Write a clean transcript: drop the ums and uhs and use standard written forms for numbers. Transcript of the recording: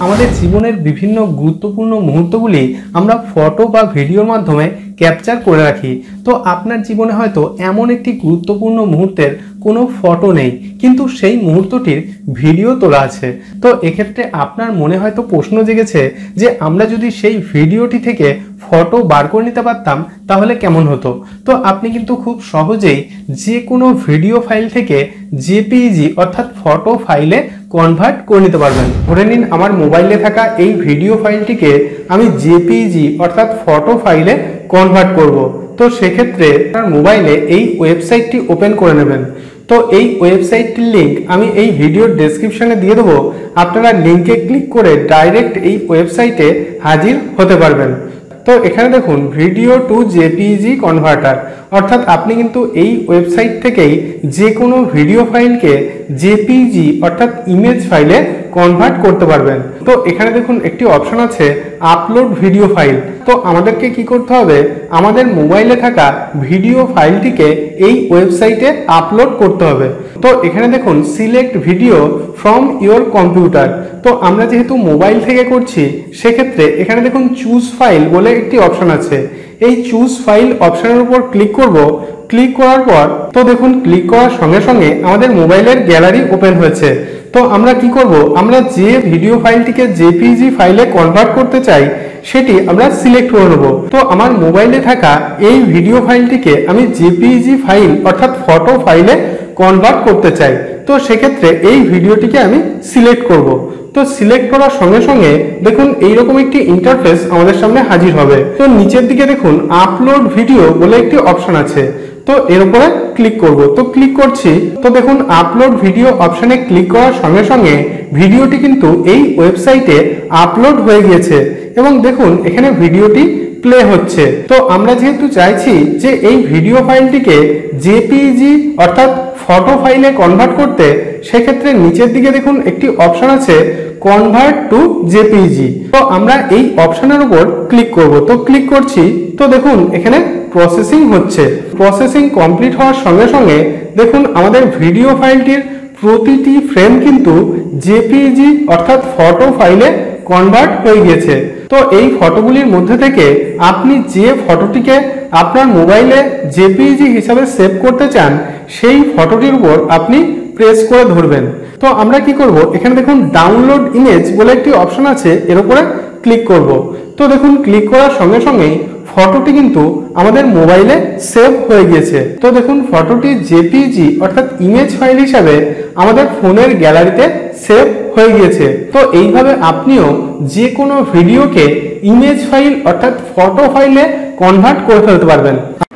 हमारे जीवन विभिन्न गुरुत्वपूर्ण मुहूर्तगुली फटो बा भिडियोर माध्यमे कैपचार कर रखी। तो आपनार जीवने हयतो एमन एकटी गुरुत्वपूर्ण मुहूर्तेर कोनो फटो नेई किन्तु सेई मुहूर्तटिर भिडियो तोला आछे। तो एक क्षेत्रे आपनार मने हयतो प्रश्न जेगेछे जे आमरा जोदि सेई भिडियोटी थेके फटो बार करे निते पारताम ताहले केमन हतो। तो आपनि किन्तु खूब सहजेई जे कोनो भिडियो फाइल थेके जेपीजी अर्थात फटो फाइले कन्भार्ट करे निते पारबेन। धरे निन आमार मोबाइले थाका एई भिडियो फाइलटिके आमि जेपीजी अर्थात फटो फाइले कन्भार्ट करब। तो सेक्षेत्रे मोबाइले वेबसाइटटी ओपेन करे नेबेन। तो वेबसाइटटिर लिंक आमी भिडियो डेस्क्रिप्शने दिए देव, आपनारा लिंके क्लिक करे डायरेक्ट वेबसाइटे हाजिर होते पारबेन। तो एखाने देखुन भिडियो टू जेपीजी कन्भार्टर अर्थात आपनी किन्तु वेबसाइट थेकेई जे कोनो भिडियो फाइल के जेपीजी अर्थात इमेज फाइले कन्भार्ट करते पारबेन। तो एखाने देखुन एकटी अपशन आछे आपलोड भिडियो फाइल। तो आमादेरके कि करते होबे आमादेर मोबाइले थाका भिडियो फाइलटिके एई वेबसाइटे आपलोड करते होबे। तो एखाने देखुन select video from your computer. तो आमरा जेहेतु मोबाइल थेके करछि सेई क्षेत्रे एखाने देखुन चूज फाइल बोले एकटी अपशन आछे। एई चूज फाइल अपशनेर उपर क्लिक करब। क्लिक करार पर तो देखुन क्लिक करार संगे संगे आमादेर मोबाइलेर ग्यालारि ओपेन होयेछे। तो आमरा कि करब आमरा जे भिडियो फाइलटिके जेपीजी फाइले कन्भार्ट करते चाई सेटी आमरा सिलेक्ट करे नेब। तो आमार मोबाइले थाका एई भिडियो फाइलटिके आमि जेपीजी फाइल अर्थात फटो फाइले कन्भार्ट करते चाई। तो सेई क्षेत्रे एई भिडियोटिके आमि सिलेक्ट करब। तो सिलेक्ट करार संगे संगे देखुन एई रकम एकटी इंटरफेस आमादेर सामने हाजिर होबे। तो नीचेर दिके देखुन आपलोड भिडियो बोले एकटी अपशन आछे। तो एर उपरे क्लिक करब। तो क्लिक करछि। तो देखुन आपलोड भिडियो अपशने क्लिक करार संगे संगे भिडियोटी किन्तु एई वेबसाइटे आपलोड हये गियेछे एबं देखुन एखाने भिडियोटी प्ले होच्छे। तो आमरा जेहेतु चाइछि जे एई भिडियो फाइलटिके जेपीजी अर्थात फटो फाइले कन्भार्ट करते सेई क्षेत्रे नीचेर दिके देखुन एकटी अपशन आछे कन्भार्ट टू जेपीजी। तो आमरा एई अपशनेर उपर क्लिक करब। तो क्लिक करछि। तो देखुन एखाने प्रसेसिंग होच्छे। प्रसेसिंग कमप्लीट होवार संगे संगे देखुन आमादेर भिडियो फाइलटिर प्रतिटी फ्रेम किन्तु जेपीजी अर्थात फटो फाइले कन्भार्ट हये गेछे। तो एई फटोगुलिर मध्य थेके आपनि जे फटोटिके आपनार मोबाइले जेपीजी हिसाबे सेव करते चान सेई फटोटिर उपर आपनि प्रेस करे धरबेन। तो आमरा कि करब एखाने देखुन डाउनलोड इमेज बोले एकटी अपशन आछे एर उपरे क्लिक करब। तो देखुन क्लिक करार संगे संगे फटोटी किन्तु आमादेर मोबाइले सेव हये गेछे। तो देखुन फटोटी जेपीजी अर्थात इमेज फाइल हिसाबे आमादेर फोनेर ग्यालारिते सेव हये गेछे। तो एइभावे आपनिओ जे कोनो भिडियोके इमेज फाइल अर्थात फटो फाइले कनभार्ट करे फेलते पारबेन।